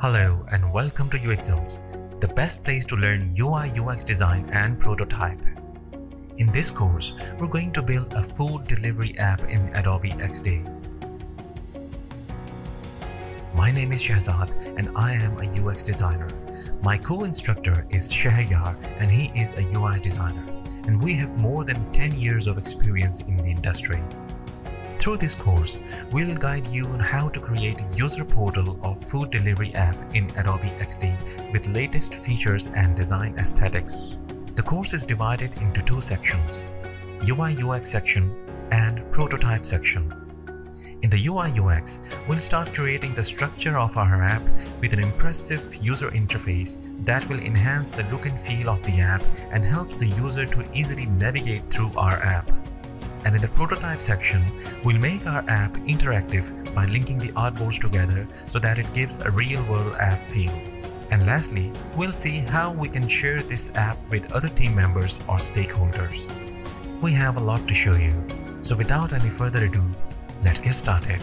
Hello and welcome to UX Helps, the best place to learn UI/UX design and prototype. In this course, we're going to build a food delivery app in Adobe XD. My name is Shahzad and I am a UX designer. My co-instructor is Sheharyar and he is a UI designer, and we have more than 10 years of experience in the industry. Through this course, we'll guide you on how to create a user portal of food delivery app in Adobe XD with latest features and design aesthetics. The course is divided into two sections, UI/UX section and prototype section. In the UI/UX, we'll start creating the structure of our app with an impressive user interface that will enhance the look and feel of the app and helps the user to easily navigate through our app. And in the prototype section, we'll make our app interactive by linking the artboards together so that it gives a real-world app feel. And lastly, we'll see how we can share this app with other team members or stakeholders. We have a lot to show you, so without any further ado, let's get started.